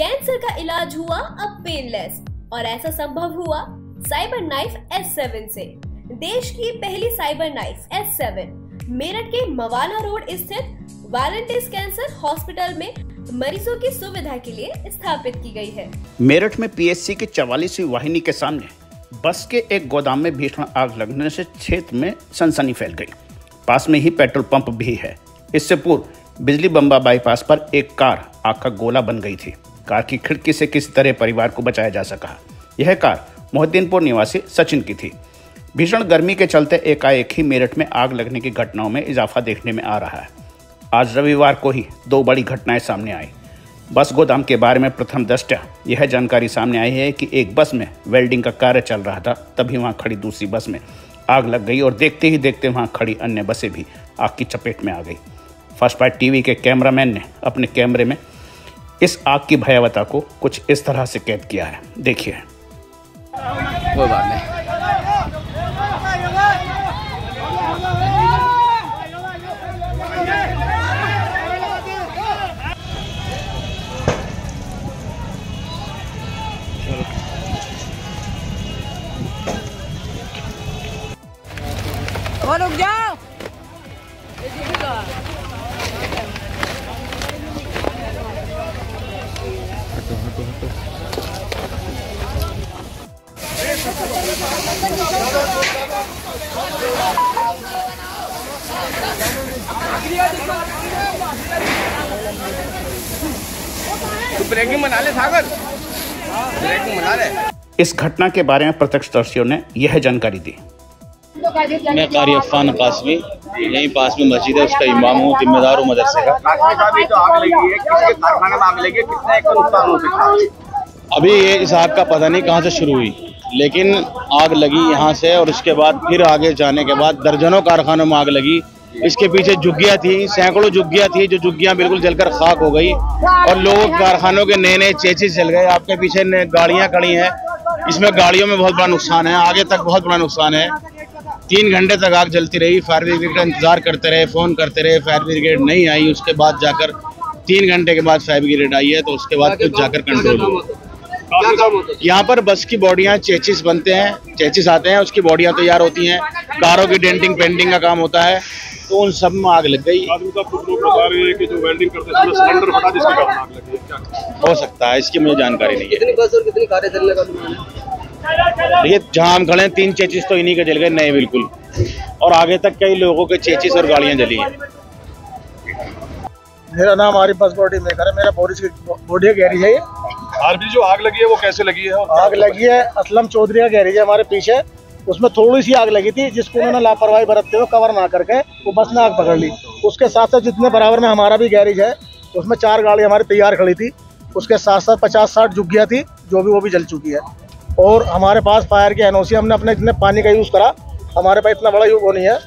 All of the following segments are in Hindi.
कैंसर का इलाज हुआ अब पेनलेस, और ऐसा संभव हुआ साइबर नाइफ S7 से। देश की पहली साइबर नाइफ S7 मेरठ के मवाना रोड स्थित वारंटी कैंसर हॉस्पिटल में मरीजों की सुविधा के लिए स्थापित की गई है। मेरठ में PSC की 44वीं वाहिनी के सामने बस के एक गोदाम में भीषण आग लगने से क्षेत्र में सनसनी फैल गई। पास में ही पेट्रोल पंप भी है। इससे पूर्व बिजली बम्बा बाईपास पर एक कार आग का गोला बन गई थी। कार की खिड़की से किसी तरह परिवार को बचाया जा सका। यह कार मोहद्दीनपुर निवासी सचिन की थी। भीषण गर्मी के चलते एकाएक ही मेरठ में आग लगने की घटनाओं में इजाफा देखने में आ रहा है। आज रविवार को ही दो बड़ी घटनाएं सामने आई। बस गोदाम के बारे में प्रथम दृष्टया यह जानकारी सामने आई है कि एक बस में वेल्डिंग का कार्य चल रहा था, तभी वहां खड़ी दूसरी बस में आग लग गई और देखते ही देखते वहां खड़ी अन्य बसें भी आग की चपेट में आ गई। फर्स्ट बाइट TV के कैमरामैन ने अपने कैमरे में इस आग की भयावहता को कुछ इस तरह से कैद किया है, देखिए। कोई बात नहीं, रुक जाओ। ब्रेकिंग बना ले सागर, ब्रेकिंग बना ले। इस घटना के बारे में प्रत्यक्षदर्शियों ने यह जानकारी दी। मैं कारी अफान कासमी, यहीं पास में मस्जिद है, उसका इमाम हूँ, जिम्मेदार हूँ मदरसे का। अभी ये इस आग का पता नहीं कहाँ से शुरू हुई, लेकिन आग लगी यहाँ से और उसके बाद फिर आगे जाने के बाद दर्जनों कारखानों में आग लगी। इसके पीछे झुग्गियाँ थी, सैकड़ों झुग्गियाँ थी, जो झुग्गियाँ बिल्कुल जलकर खाक हो गई और लोग कारखानों के नए नए चेचे जल गए। आपके पीछे गाड़ियाँ खड़ी हैं, इसमें गाड़ियों में बहुत बड़ा नुकसान है, आगे तक बहुत बड़ा नुकसान है। 3 घंटे तक आग जलती रही, फायर ब्रिगेड का इंतजार करते रहे, फ़ोन करते रहे, फायर ब्रिगेड नहीं आई। उसके बाद जाकर 3 घंटे के बाद फायर ब्रिगेड आई है, तो उसके बाद कुछ जाकर कंट्रोल हुआ। यहाँ पर बस की बॉडियाँ चेचिस बनते हैं, चेचिस आते हैं, उसकी बॉडियाँ तैयार होती हैं, कारों की डेंटिंग पेंटिंग का काम होता है, तो उन सब में आग लग गई। हो सकता है, इसकी मुझे जानकारी नहीं है। देखिए जहाँ हम खड़े हैं 3 चेचिस तो इन्हीं के जल गए नए बिल्कुल, और आगे तक कई लोगों के चेचिस और गाड़ियाँ जली हैं। मेरा नाम आरिफ बस बॉडी मेकर है, मेरा बॉडी गैरेज है। आरबी जो आग लगी है वो कैसे लगी है? आग लगी है असलम चौधरी का गैरेज है हमारे पीछे, उसमें थोड़ी सी आग लगी थी, जिसको उन्होंने लापरवाही बरतते हुए कवर ना करके वो बस ने आग पकड़ ली। उसके साथ साथ जितने बराबर में हमारा भी गैरेज है, उसमें 4 गाड़ी हमारी तैयार खड़ी थी, उसके साथ साथ 50-60 झुग्गियाँ थी, जो भी वो भी जल चुकी है। और हमारे पास फायर के NOC, हमने अपने इतने पानी का यूज़ करा, हमारे पास इतना बड़ा यूज वो नहीं है,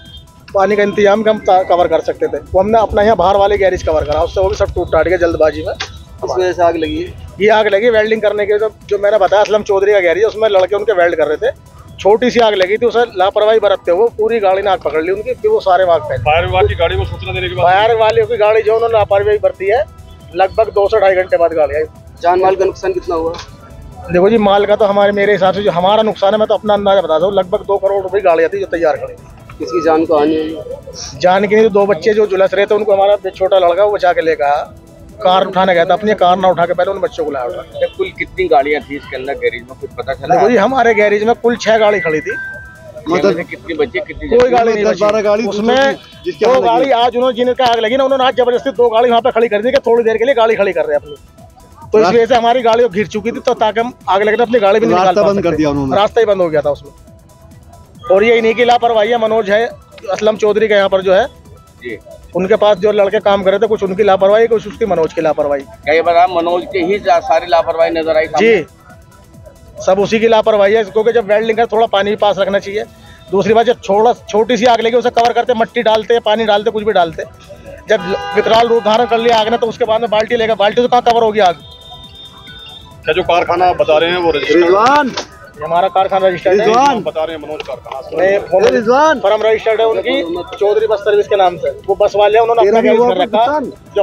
पानी का इंतजाम हम कवर कर सकते थे, वो हमने अपना यहाँ बाहर वाले गैरेज कवर करा, उससे वो भी सब टूट टाट गया जल्दबाजी में। इस वजह से आग लगी है। ये आग लगी वेल्डिंग करने के, जो मैंने बताया असलम चौधरी का गैरेज है, उसमें लड़के उनके वेल्ड कर रहे थे, छोटी सी आग लगी थी, उसे लापरवाही बरतते हुए पूरी गाड़ी ने आग पकड़ ली उनकी, फिर वो सारे आग फैल। फायर वाली गाड़ी को सूचना देने के बाद फायर वाली की गाड़ी जो उन्होंने लापरवाही बरती है, लगभग 2 से 2.5 घंटे बाद गाड़ी आई। जान माल का नुकसान कितना हुआ? देखो जी माल का तो हमारे मेरे हिसाब से जो हमारा नुकसान है, मैं तो अपना अंदाजा बता दूँ, लगभग 2 करोड़ रुपए गाड़ी आती जो तैयार खड़ी। किसी जान को आने जान की नहीं, 2 बच्चे जो झुलस रहे थे उनको हमारा छोटा लड़का वो बचा के लेकर आया। कार उठाने गया था, अपनी कार ना उठा के पहले उन बच्चों को लाया उठा। कुल कितनी गाड़ियाँ थी इसके अंदर गैरेज में, कुछ पता चला? देखो जी हमारे गैरेज में कुल 6 गाड़ी खड़ी थी। मतलब कितने बच्चे? कितनी कोई गाड़ी नहीं, 12 गाड़ी, उसमें 2 गाड़ी आज उन्होंने जिनका आग लगी ना, उन्होंने आज जबरदस्ती 2 गाड़ी वहाँ पे खड़ी कर दी कि थोड़ी देर के लिए गाड़ी खड़ी कर रहे हैं अपनी, तो इस वजह से हमारी गाड़ी घिर चुकी थी, तो ताकि हम आग लगे तो अपनी गाड़ी भी निकाल बंद कर दिया उन्होंने, रास्ता ही बंद हो गया था उसमें। और ये इन्हीं की लापरवाही है, मनोज है असलम चौधरी का यहाँ पर जो है जी, उनके पास जो लड़के काम कर रहे थे, कुछ उनकी लापरवाही, कुछ उसकी मनोज की लापरवाही। कई बार मनोज की ही सारी लापरवाही नजर आई जी, सब उसी की लापरवाही है, क्योंकि जब वेल्डिंग का थोड़ा पानी भी पास रखना चाहिए। दूसरी बात, जब छोटी सी आग लगी उसे कवर करते, मट्टी डालते, पानी डालते, कुछ भी डालते, जब विकराल रूप धारण कर लिया आग ने, तो उसके बाद में बाल्टी लेगा, बाल्टी से कहाँ कवर होगी आग? क्या जो कारखाना बता रहे हैं वो रजिस्टर्ड? हमारा कारखाना रजिस्टर्ड है, बता रहे हैं मनोज कारखाना फर्म रजिस्टर्ड है उनकी, चौधरी बस सर्विस के नाम से। वो बस वाले हैं, उन्होंने अपना जो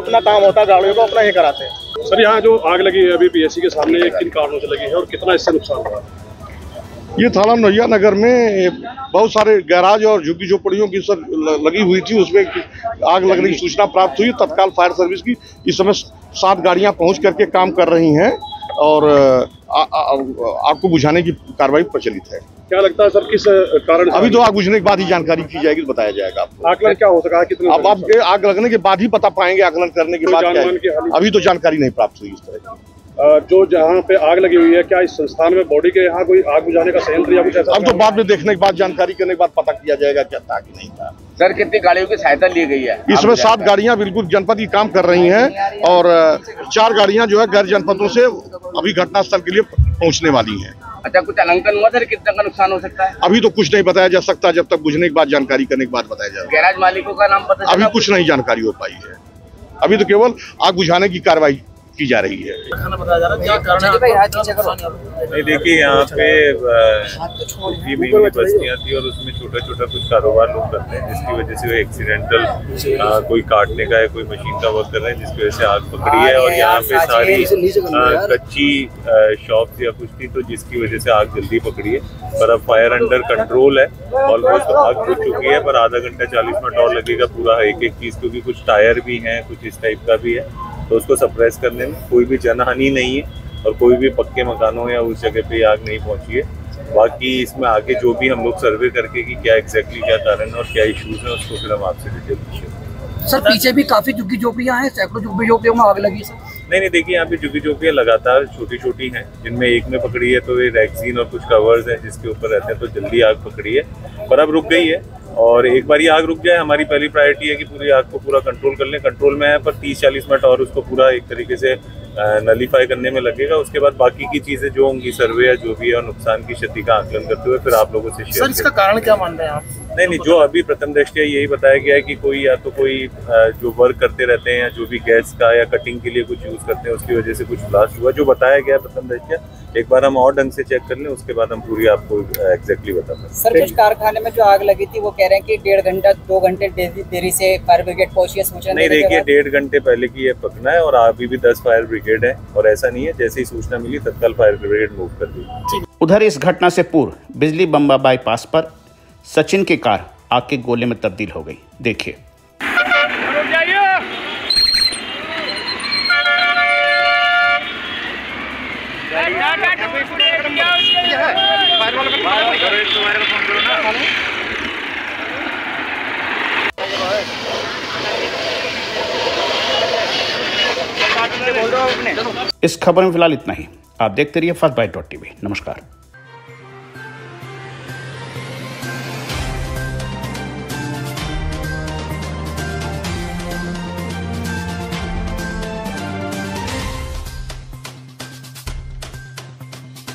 अपना काम होता है गाड़ियों को अपना ही कराते हैं। सर यहाँ जो आग लगी है अभी पीएससी के सामने, किन कारणों से लगी है और कितना इससे नुकसान हुआ? ये थाना नैया नगर में बहुत सारे गैराज और झुग्गी झोपड़ियों की सर लगी हुई थी, उसमें आग लगने की सूचना प्राप्त हुई। तत्काल फायर सर्विस की इस समय 7 गाड़ियाँ पहुँच करके काम कर रही हैं और आग को बुझाने की कार्रवाई प्रचलित है। क्या लगता है सर किस कारण? अभी तो आग बुझने के बाद ही जानकारी की जाएगी, बताया जाएगा आपको। आकलन क्या हो सका कितना? अब आप आग लगने के बाद ही बता पाएंगे, आकलन करने के बाद क्या? अभी तो जानकारी नहीं प्राप्त हुई इस तरह की। जो जहाँ पे आग लगी हुई है, क्या इस संस्थान में बॉडी के यहाँ कोई आग बुझाने का संयंत्र या कुछ ऐसा? अब तो बाद में देखने के बाद, जानकारी करने के बाद पता किया जाएगा क्या था कि नहीं था। सर कितनी गाड़ियों की सहायता ली गई है? इसमें 7 गाड़ियाँ बिल्कुल जनपद की काम कर रही हैं और 4 गाड़ियाँ जो है गैर जनपदों से अभी घटनास्थल के लिए पहुँचने वाली है। अच्छा, कुछ अलंकन हुआ सर? कितना का नुकसान हो सकता है? अभी तो कुछ नहीं बताया जा सकता, जब तक बुझने के बाद जानकारी करने के बाद बताया जाएगा। गैराज मालिकों का नाम पता? अभी कुछ नहीं जानकारी हो पाई है, अभी तो केवल आग बुझाने की कार्रवाई की जा रही है। नहीं देखिए, यहाँ पे भी बस्तियाँ थी और उसमें छोटा छोटा कुछ कारोबार लोग करते हैं, जिसकी वजह से वो एक्सीडेंटल कोई काटने का है, कोई मशीन का वर्क कर रहे हैं, जिसकी वजह से आग पकड़ी है। और यहाँ पे सारी कच्ची शॉप या कुछ थी, तो जिसकी वजह से आग जल्दी पकड़ी है। पर अब फायर अंडर कंट्रोल है, ऑलमोस्ट आग बुझ चुकी है, पर आधा घंटा 40 मिनट और लगेगा पूरा एक चीज़, क्योंकि कुछ टायर भी हैं, कुछ इस टाइप का भी है, तो उसको सप्रेस करने में कोई भी जनहानि नहीं है और कोई भी पक्के मकानों या उस जगह पे आग नहीं पहुंची है। बाकी इसमें आगे जो भी हम लोग सर्वे करके कि क्या एग्जैक्टली क्या कारण है और क्या इश्यूज हैं, उसको फिर हम आपसे डिटेल पूछेंगे। सर पीछे भी काफ़ी झुग्गी झोपड़ियाँ हैं, सैकड़ों झुग्गी झोपड़ियों में आग लगी सर? नहीं देखिए, यहाँ पे झुग्गी झोपड़ियाँ लगातार छोटी छोटी हैं, जिनमें एक में पकड़ी है तो ये रैक्सीन और कुछ कवर्स हैं जिसके ऊपर रहते हैं, तो जल्दी आग पकड़ी है। पर अब रुक गई है और एक बार ये आग रुक जाए, हमारी पहली प्रायोरिटी है कि पूरी आग को पूरा कंट्रोल कर लें। कंट्रोल में है, पर 30-40 मिनट और उसको पूरा एक तरीके से नलीफाई करने में लगेगा। उसके बाद बाकी की चीज़ें जो होंगी, सर्वे या जो भी है, और नुकसान की क्षति का आकलन करते हुए फिर आप लोगों से शेयर। सर इसका कारण क्या मान रहे हैं आप? नहीं, जो अभी प्रथम दृष्टया यही बताया गया है कि कोई या तो कोई जो वर्क करते रहते हैं या जो भी गैस का या कटिंग के लिए कुछ यूज़ करते हैं, उसकी वजह से कुछ ब्लास्ट हुआ, जो बताया गया प्रथम दृष्टया। एक बार हम और ढंग से चेक कर लें, उसके बाद हम पूरी आपको एग्जैक्टली बता दें। सर कुछ कारखाने में जो आग लगी थी, वो कह रहे हैं कि 1.5 घंटा 2 घंटे देरी से फायर ब्रिगेड पहुंची है, सूचना। नहीं देखिए, 1.5 घंटे पहले की ये पकना है और अभी भी 10 फायर ब्रिगेड है और ऐसा नहीं है जैसे ही सूचना मिली तत्काल फायर ब्रिगेड मूव कर दी। उधर इस घटना से पूर्व बिजली बम्बा बाईपास पर सचिन की कार आग के गोले में तब्दील हो गई। देखिए इस खबर में फिलहाल इतना ही। आप देखते रहिए फर्स्ट बाइट TV। नमस्कार।